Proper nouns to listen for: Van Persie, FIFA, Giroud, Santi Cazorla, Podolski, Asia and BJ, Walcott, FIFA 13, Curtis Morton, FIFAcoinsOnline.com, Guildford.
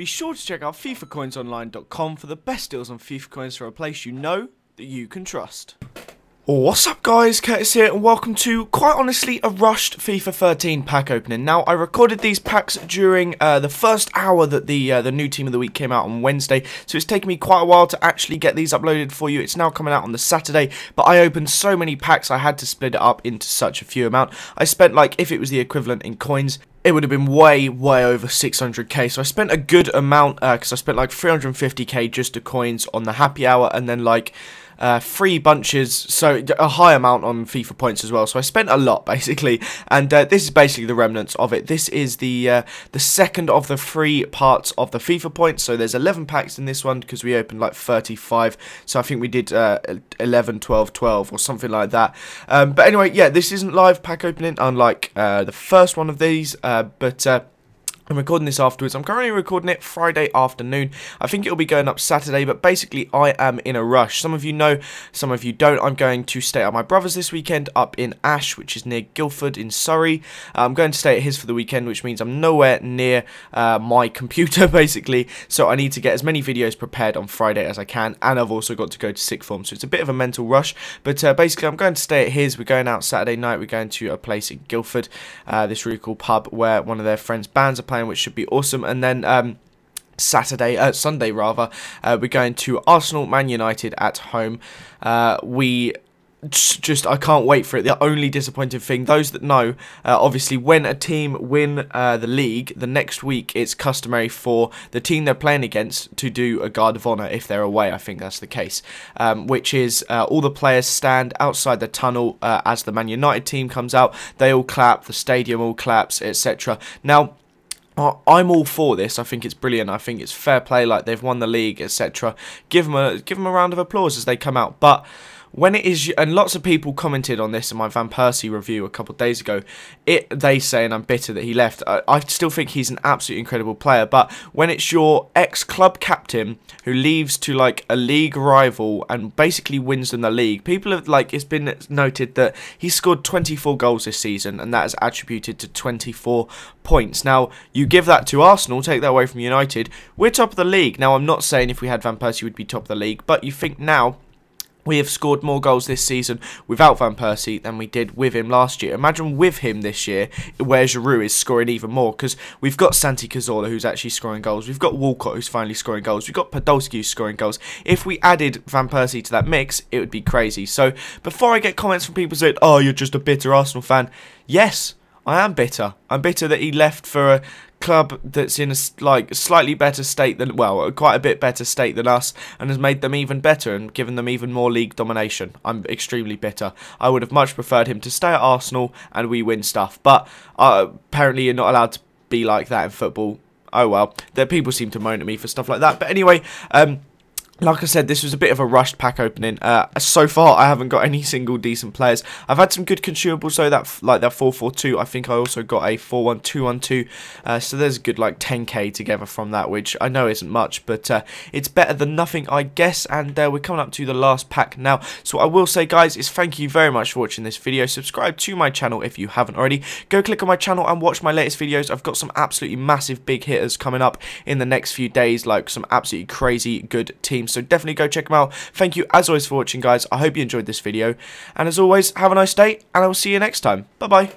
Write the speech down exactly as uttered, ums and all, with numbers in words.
Be sure to check out FIFA coins online dot com for the best deals on FIFA coins for a place you know that you can trust. What's up guys, Curtis here and welcome to, quite honestly, a rushed FIFA thirteen pack opening. Now, I recorded these packs during uh, the first hour that the uh, the new Team of the Week came out on Wednesday, so it's taken me quite a while to actually get these uploaded for you. It's now coming out on the Saturday, but I opened so many packs I had to split it up into such a few amount. I spent, like, if it was the equivalent in coins, it would have been way, way over six hundred K, so I spent a good amount, because uh, I spent like three hundred fifty K just to coins on the happy hour, and then like uh, three bunches, so a high amount on FIFA points as well, so I spent a lot basically, and uh, this is basically the remnants of it. This is the uh, the second of the three parts of the FIFA points, so there's eleven packs in this one, because we opened like thirty-five, so I think we did uh, eleven, twelve, twelve, or something like that, um, but anyway, yeah, this isn't live pack opening, unlike uh, the first one of these, uh, Uh, but uh, I'm recording this afterwards. I'm currently recording it Friday afternoon. I think it'll be going up Saturday, but basically I am in a rush. Some of you know, some of you don't. I'm going to stay at my brother's this weekend up in Ash, which is near Guildford in Surrey. Uh, I'm going to stay at his for the weekend, which means I'm nowhere near uh, my computer, basically. So I need to get as many videos prepared on Friday as I can, and I've also got to go to sixth form, so it's a bit of a mental rush. But uh, basically I'm going to stay at his. We're going out Saturday night. We're going to a place in Guildford, uh, this really cool pub where one of their friends' bands are playing, which should be awesome. And then um, Saturday, uh, Sunday rather, uh, we're going to Arsenal, Man United at home. Uh, we just, I can't wait for it. The only disappointing thing, those that know, uh, obviously when a team win uh, the league, the next week it's customary for the team they're playing against to do a guard of honour if they're away. I think that's the case, um, which is uh, all the players stand outside the tunnel uh, as the Man United team comes out. They all clap, the stadium all claps, et cetera. Now, I'm all for this. I think it's brilliant. I think it's fair play. Like, they've won the league, et cetera. Give them a give them a round of applause as they come out. But when it is, and lots of people commented on this in my Van Persie review a couple of days ago, it they say, and I'm bitter that he left, I, I still think he's an absolutely incredible player, but when it's your ex-club captain who leaves to, like, a league rival and basically wins them the league, people have, like, it's been noted that he scored twenty-four goals this season, and that is attributed to twenty-four points. Now, you give that to Arsenal, take that away from United, we're top of the league. Now, I'm not saying if we had Van Persie we'd be top of the league, but you think now, we have scored more goals this season without Van Persie than we did with him last year. Imagine with him this year, where Giroud is scoring even more, because we've got Santi Cazorla who's actually scoring goals. We've got Walcott who's finally scoring goals. We've got Podolski who's scoring goals. If we added Van Persie to that mix, it would be crazy. So before I get comments from people saying, oh, you're just a bitter Arsenal fan. Yes, I am bitter. I'm bitter that he left for a club that's in a like slightly better state than, well, quite a bit better state than us, and has made them even better and given them even more league domination. I'm extremely bitter. I would have much preferred him to stay at Arsenal and we win stuff, but uh, apparently you're not allowed to be like that in football. Oh well, there people seem to moan at me for stuff like that, but anyway, um like I said, this was a bit of a rushed pack opening. Uh, so far, I haven't got any single decent players. I've had some good consumables, so that like that four four two. I think I also got a four one two one two. Uh, so there's a good like ten K together from that, which I know isn't much, but uh, it's better than nothing, I guess. And uh, we're coming up to the last pack now. So what I will say, guys, is thank you very much for watching this video. Subscribe to my channel if you haven't already. Go click on my channel and watch my latest videos. I've got some absolutely massive big hitters coming up in the next few days, like some absolutely crazy good teams. So definitely go check them out. Thank you as always for watching, guys. I hope you enjoyed this video. And as always, have a nice day, and I will see you next time. Bye-bye.